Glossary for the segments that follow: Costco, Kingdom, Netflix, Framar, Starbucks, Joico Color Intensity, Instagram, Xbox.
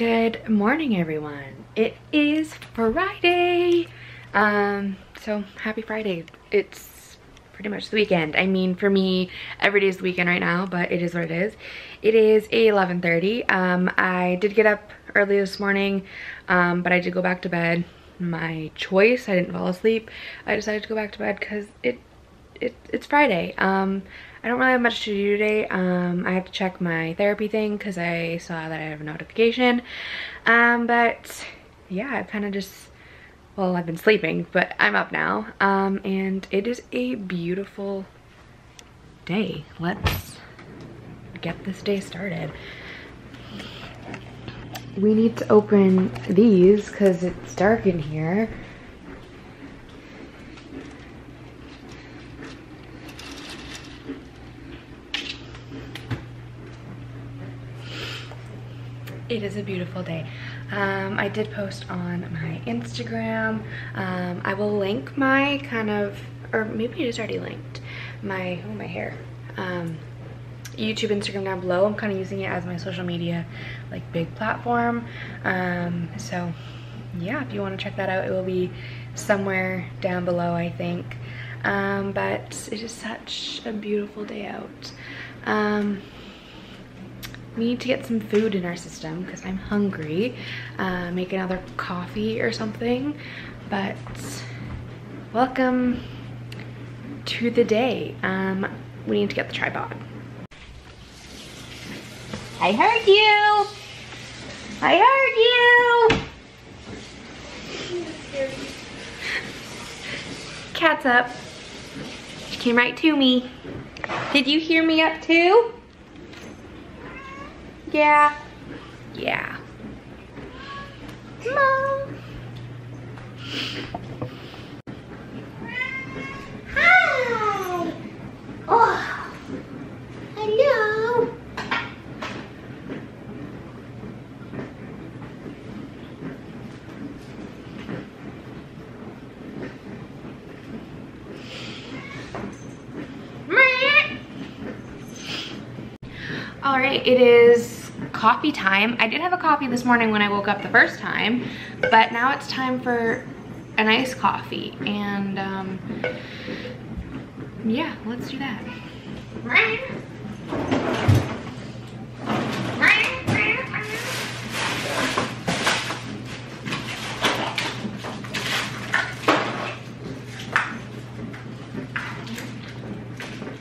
Good morning, everyone. It is Friday. So happy Friday. It's pretty much the weekend. I mean, for me, every day is the weekend right now, but it is what it is. It is 11:30. I did get up early this morning, but I did go back to bed. My choice. I didn't fall asleep. I decided to go back to bed because it's Friday. I don't really have much to do today. I have to check my therapy thing because I saw that I have a notification. But yeah, I've kind of just, well, I've been sleeping, but I'm up now. And it is a beautiful day. Let's get this day started. We need to open these because it's dark in here. It is a beautiful day. I did post on my Instagram. I will link my kind of, or maybe it is already linked, my, oh my hair, YouTube, Instagram down below. I'm kind of using it as my social media, like, big platform. So yeah, if you want to check that out, it will be somewhere down below, I think. But it is such a beautiful day out. We need to get some food in our system because I'm hungry. Make another coffee or something. But welcome to the day. We need to get the tripod. I heard you! I heard you! Cat's up. She came right to me. Did you hear me up too? Yeah. Yeah. Mom. Hi. Oh. Hello. All right, it is coffee time. I did have a coffee this morning when I woke up the first time, but now it's time for an iced coffee, and yeah, let's do that.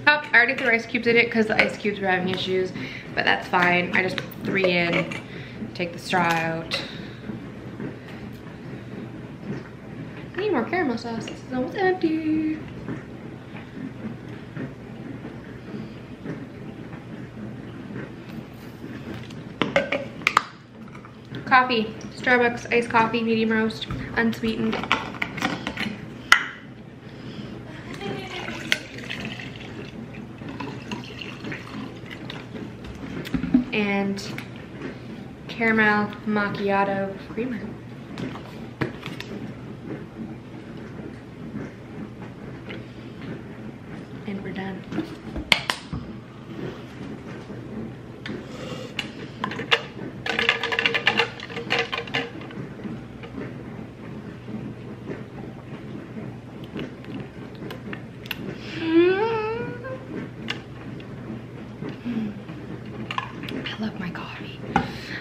Oh, I already threw ice cubes in it because the ice cubes were having issues, but that's fine. I just three in, take the straw out. I need more caramel sauce. This is almost empty. Coffee, Starbucks iced coffee, medium roast, unsweetened. And caramel macchiato creamer. And we're done.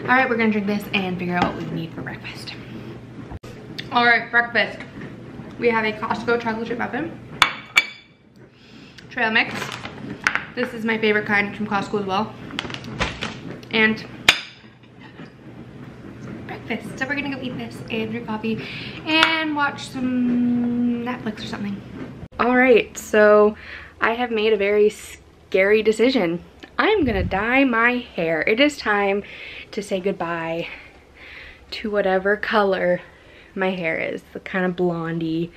All right, we're gonna drink this and figure out what we need for breakfast. All right, breakfast. We have a Costco chocolate chip muffin, trail mix. This is my favorite kind from Costco as well. And breakfast. So we're gonna go eat this and drink coffee and watch some Netflix or something. All right, so I have made a very scary decision. I'm gonna dye my hair. It is time to say goodbye to whatever color my hair is, the kind of blondie.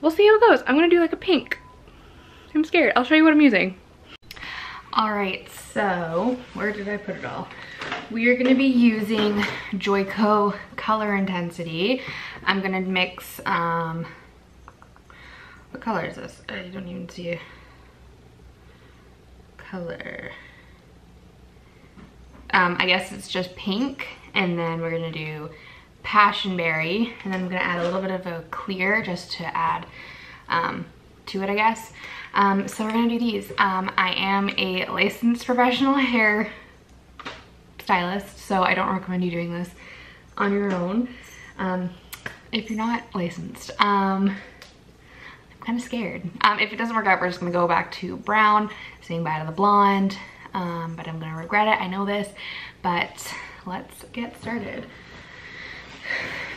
We'll see how it goes. I'm gonna do like a pink. I'm scared. I'll show you what I'm using. All right, so where did I put it all? We are gonna be using Joico Color Intensity. I'm gonna mix, what color is this? I don't even see it. Color. I guess it's just pink, and then we're gonna do passion berry, and then I'm gonna add a little bit of a clear just to add to it, I guess. So we're gonna do these. I am a licensed professional hair stylist, so I don't recommend you doing this on your own if you're not licensed. I'm kind of scared. If it doesn't work out, we're just gonna go back to brown, saying bye to the blonde, but I'm gonna regret it, I know this, but let's get started.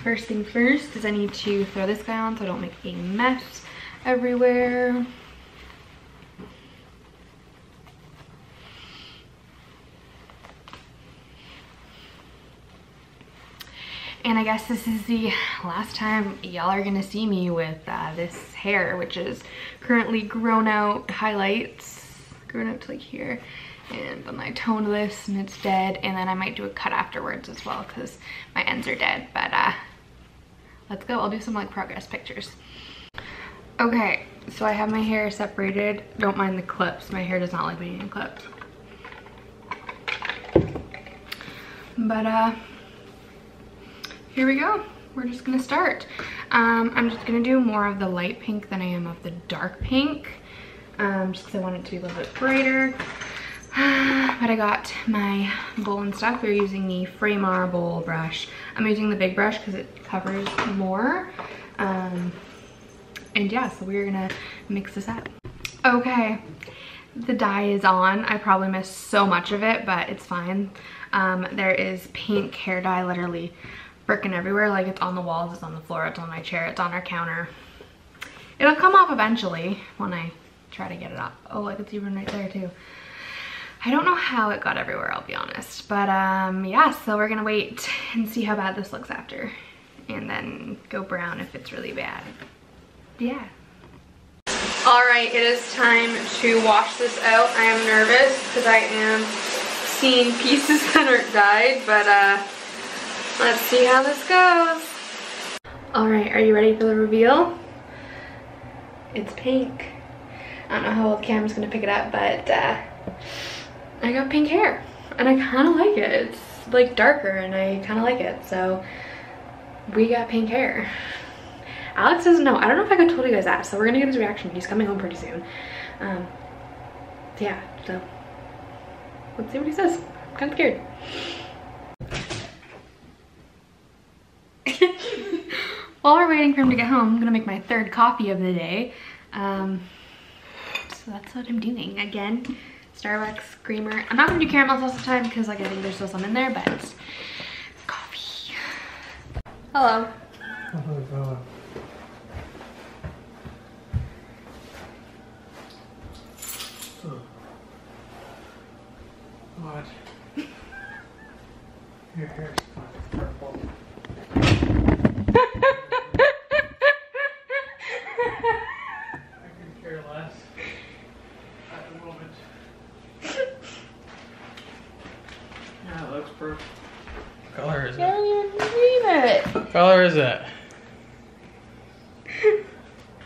First thing first is I need to throw this guy on so I don't make a mess everywhere. And I guess this is the last time y'all are gonna see me with this hair, which is currently grown out highlights, grown out to like here. And then I toned this and it's dead, and then I might do a cut afterwards as well because my ends are dead, but let's go. I'll do some like progress pictures. Okay, so I have my hair separated. Don't mind the clips, my hair does not like being in clips. But here we go, we're just gonna start. I'm just gonna do more of the light pink than I am of the dark pink, just because I want it to be a little bit brighter. But I got my bowl and stuff. We're using the Framar bowl brush. I'm using the big brush because it covers more. And yeah, so we're gonna mix this up. Okay, the dye is on. I probably missed so much of it, but it's fine. There is pink hair dye literally frickin' everywhere. Like, it's on the walls, it's on the floor, it's on my chair, it's on our counter. It'll come off eventually when I try to get it off. Oh, I can see one right there too. I don't know how it got everywhere, I'll be honest, but yeah, so we're gonna wait and see how bad this looks after, and then go brown if it's really bad. Yeah. All right, it is time to wash this out. I am nervous because I am seeing pieces that aren't dyed, but let's see how this goes. All right, are you ready for the reveal? It's pink. I don't know how well the camera's gonna pick it up, but I got pink hair and I kind of like it. It's like darker and I kind of like it. So we got pink hair. Alex doesn't know. I don't know if I told you guys that. So we're going to get his reaction. He's coming home pretty soon. Yeah, so let's see what he says. I'm kind of scared. While we're waiting for him to get home, I'm going to make my third coffee of the day. So that's what I'm doing. Again, Starbucks creamer. I'm not gonna do caramel sauce this time because like I think there's still some in there, but it's coffee. Hello. Hello. What? Your hair's purple. I can care less. A little bit. Yeah, it looks perfect. What color is it? I don't even believe it. What color is it?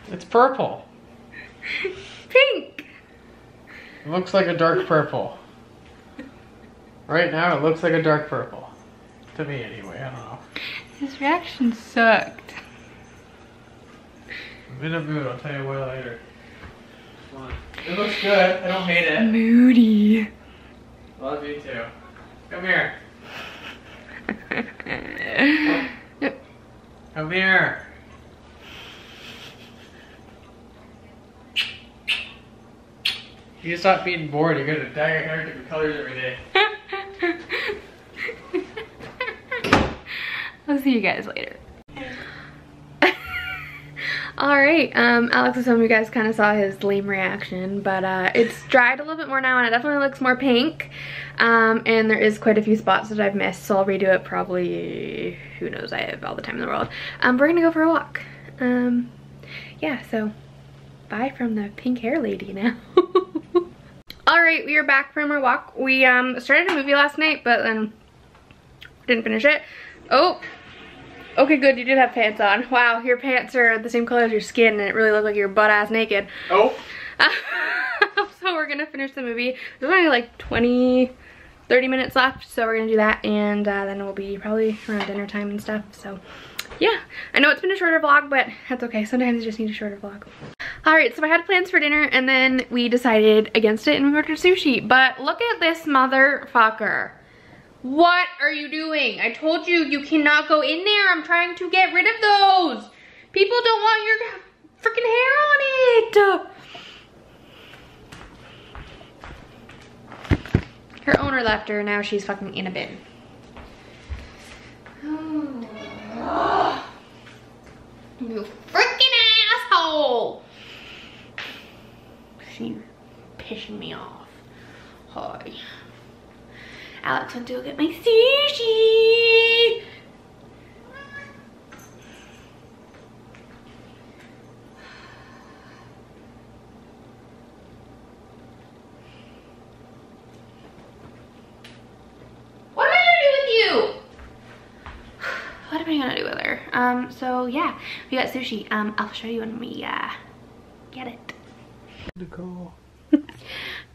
It's purple. Pink. It looks like a dark purple. Right now, it looks like a dark purple. To me, anyway. I don't know. His reaction sucked. I'm in a mood. I'll tell you why later. Come on. It looks good. I don't hate it. Moody. Love you too. Come here. Come here. You stop being bored. You're gonna dye your hair different colors every day. I'll see you guys later. Alright, Alex is home. You guys kind of saw his lame reaction, but it's dried a little bit more now and it definitely looks more pink. And there is quite a few spots that I've missed, so I'll redo it probably, who knows, I have all the time in the world. We're gonna go for a walk. Yeah, so bye from the pink hair lady now. Alright, we are back from our walk. We started a movie last night, but then didn't finish it. Oh! Okay, good, you did have pants on. Wow, your pants are the same color as your skin and it really looked like you're butt-ass naked. Oh. So we're gonna finish the movie. It was only like 20 30 minutes left, so we're gonna do that, and then it will be probably around dinner time and stuff. So yeah, I know it's been a shorter vlog, but that's okay. Sometimes you just need a shorter vlog. Alright, so I had plans for dinner, and then we decided against it, and we ordered sushi. But look at this motherfucker. What are you doing? I told you, you cannot go in there. I'm trying to get rid of those. People don't want your freaking hair on it. Her owner left her, now she's fucking in a bin. Oh. You freaking asshole! She's pissing me off. Hi. Alex went to go get my sushi! What am I gonna do with her? So yeah, we got sushi. I'll show you when we get it. Cool.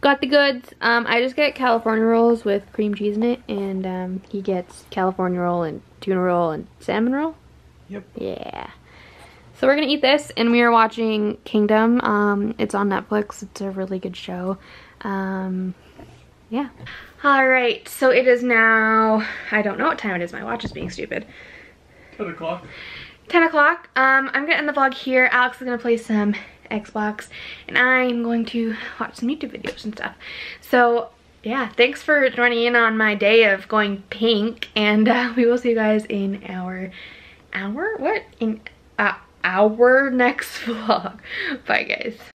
Got the goods. I just get California rolls with cream cheese in it, and he gets California roll and tuna roll and salmon roll. Yep. Yeah. So we're gonna eat this, and we are watching Kingdom. It's on Netflix. It's a really good show. Yeah. All right, so it is now, I don't know what time it is. My watch is being stupid. 10 o'clock. 10 o'clock. I'm gonna end the vlog here. Alex is gonna play some Xbox, and I'm going to watch some YouTube videos and stuff. So yeah, thanks for joining in on my day of going pink, and we will see you guys in our next vlog. Bye guys.